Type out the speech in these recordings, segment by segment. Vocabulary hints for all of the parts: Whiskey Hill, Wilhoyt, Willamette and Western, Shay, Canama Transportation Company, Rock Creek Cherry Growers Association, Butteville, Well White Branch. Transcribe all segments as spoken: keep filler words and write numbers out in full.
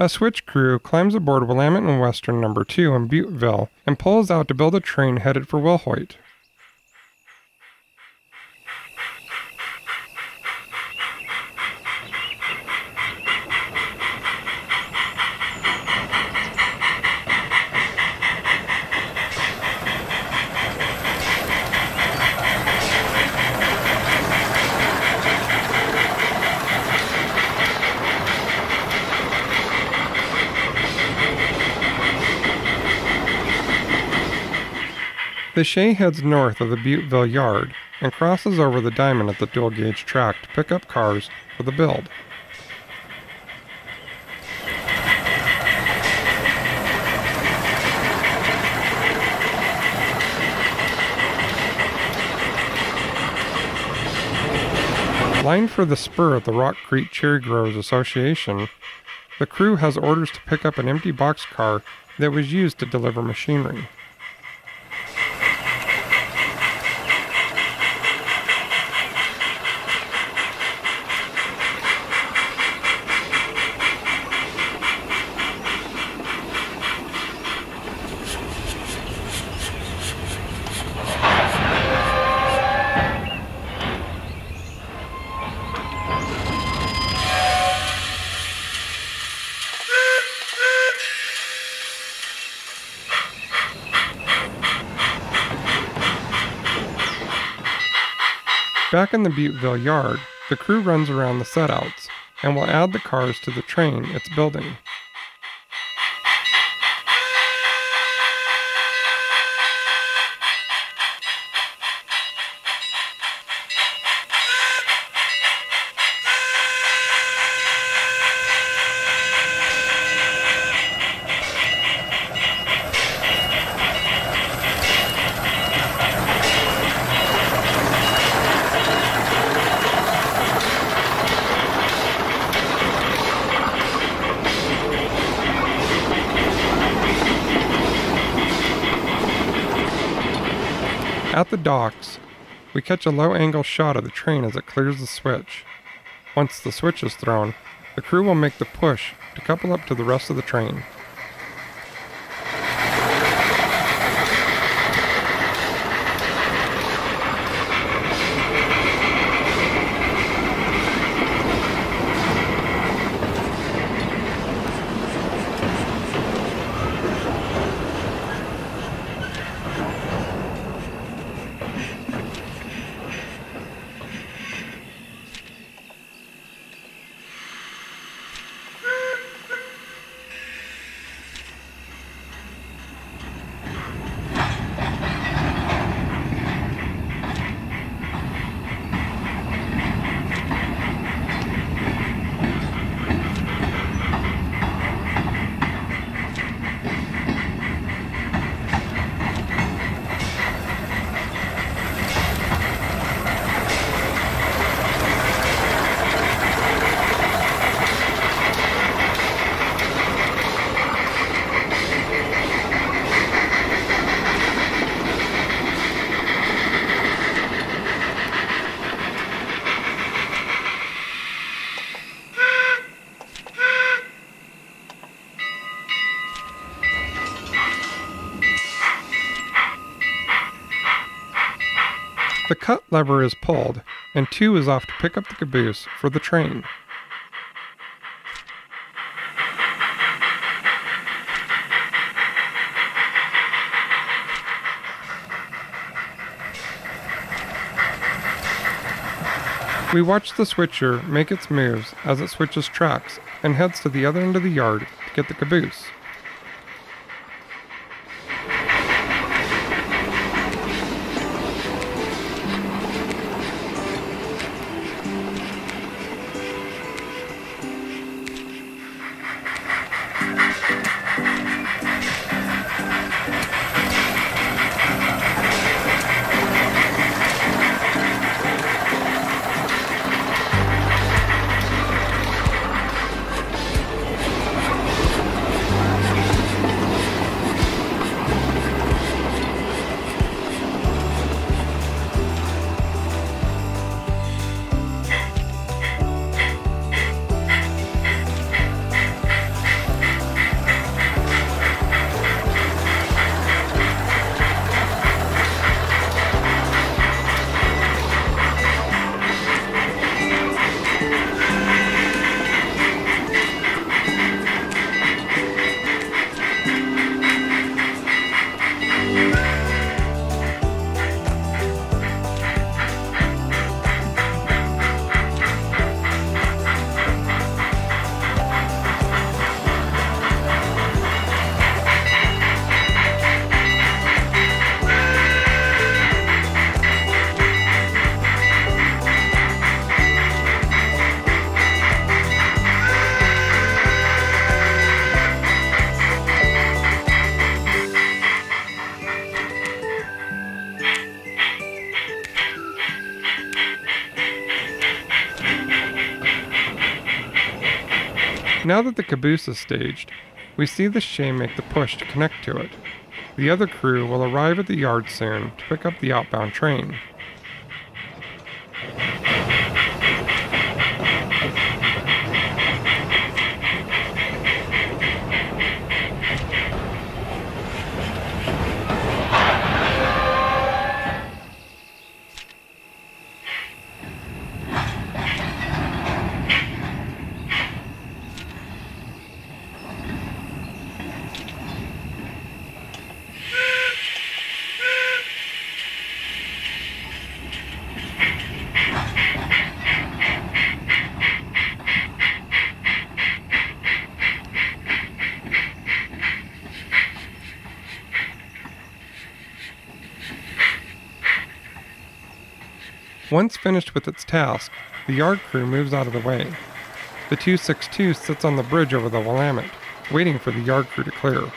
A switch crew climbs aboard Willamette and Western number two in Butteville and pulls out to build a train headed for Wilhoyt. The Shay heads north of the Butteville yard and crosses over the diamond at the dual gauge track to pick up cars for the build. Lined for the spur at the Rock Creek Cherry Growers Association, the crew has orders to pick up an empty boxcar that was used to deliver machinery. Back in the Butteville yard, the crew runs around the setouts and will add the cars to the train it's building. At the docks, we catch a low-angle shot of the train as it clears the switch. Once the switch is thrown, the crew will make the push to couple up to the rest of the train. The cut lever is pulled, and two is off to pick up the caboose for the train. We watch the switcher make its moves as it switches tracks and heads to the other end of the yard to get the caboose. Now that the caboose is staged, we see the Shay make the push to connect to it. The other crew will arrive at the yard soon to pick up the outbound train. Once finished with its task, the yard crew moves out of the way. The two sixty-two sits on the bridge over the Willamette, waiting for the yard crew to clear.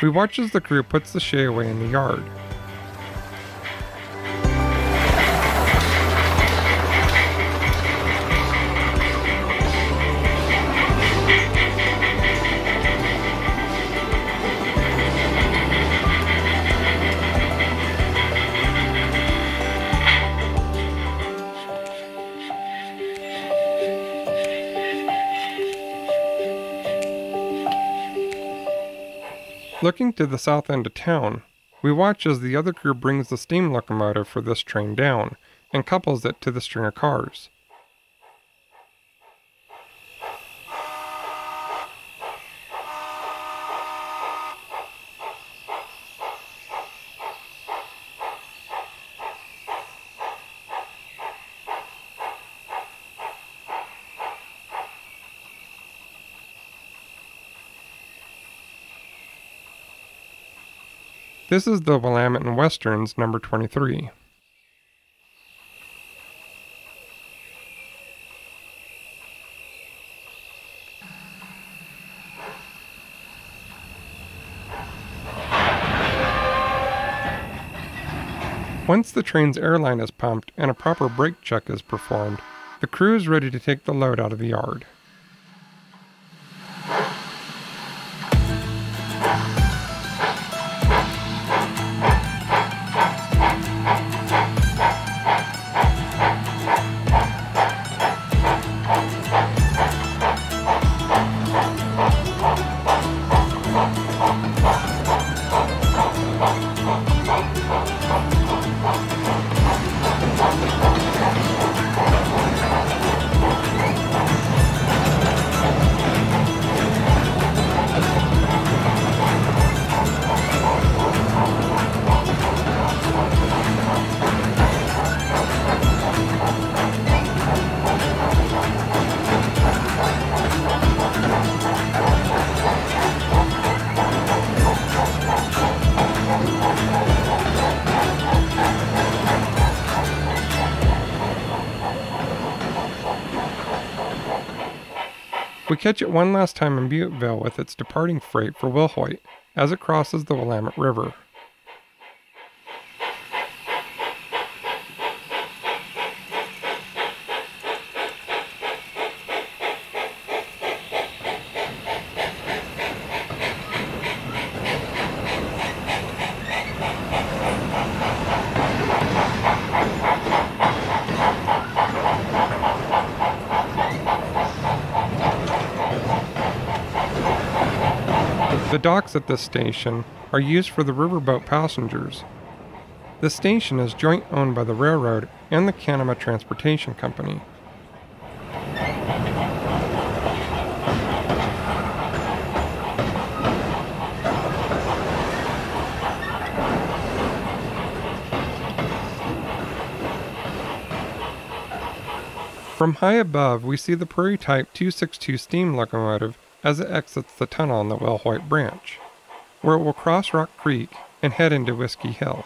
We watch as the crew puts the Shay away in the yard. Looking to the south end of town, we watch as the other crew brings the steam locomotive for this train down and couples it to the string of cars. This is the Willamette and Western's number twenty-three. Once the train's airline is pumped and a proper brake check is performed, the crew is ready to take the load out of the yard. We catch it one last time in Butteville with its departing freight for Wilhoyt as it crosses the Willamette River. The docks at this station are used for the riverboat passengers. The station is joint owned by the railroad and the Canama Transportation Company. From high above, we see the Prairie Type two sixty-two steam locomotive as it exits the tunnel on the Well White Branch, where it will cross Rock Creek and head into Whiskey Hill.